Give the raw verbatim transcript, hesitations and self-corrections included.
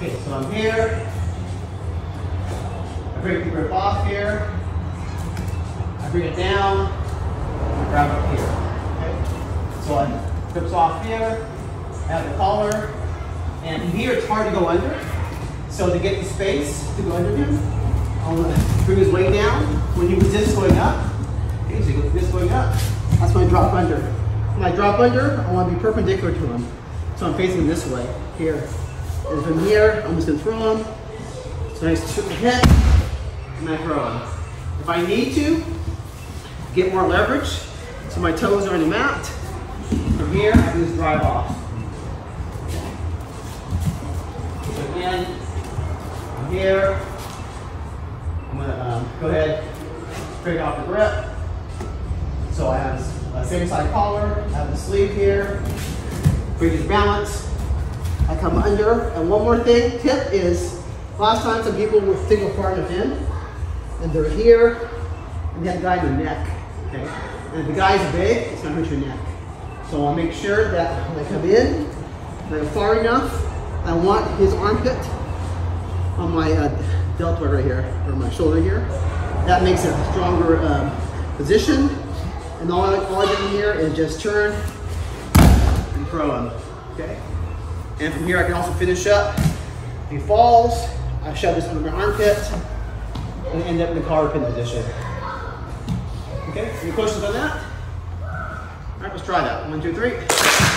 Okay, so I'm here. I bring the grip off here. I bring it down. I grab it here. Okay? So I grips off here. I have the collar. And here it's hard to go under. So to get the space to go under him, I'm going to bring his weight down. When you resist going up, okay, so you go this going up. That's when I drop under. When I drop under, I want to be perpendicular to him. So I'm facing this way, here. And from here, I'm just going to throw him. So I just shoot my head, and I throw him. If I need to, get more leverage, so my toes are on the mat. From here, I can just drive off. So again, I'm here. I'm going to um, go ahead, break off the grip. So I have the same side collar, I have the sleeve here, previous balance, I come under. And one more thing, tip is, last time some people would think of part of him, and they're here, and they have a guy in the neck, okay? And if the guy's big, it's gonna hurt your neck. So I'll make sure that when I come in, that I'm far enough, I want his armpit on my uh, deltoid right here, or my shoulder here. That makes a stronger uh, position. And all I, all I do here is just turn and throw him, okay? And from here I can also finish up. If he falls, I shove this under my armpit and end up in the collar pin position. Okay, any questions on that? All right, let's try that. One, two, three.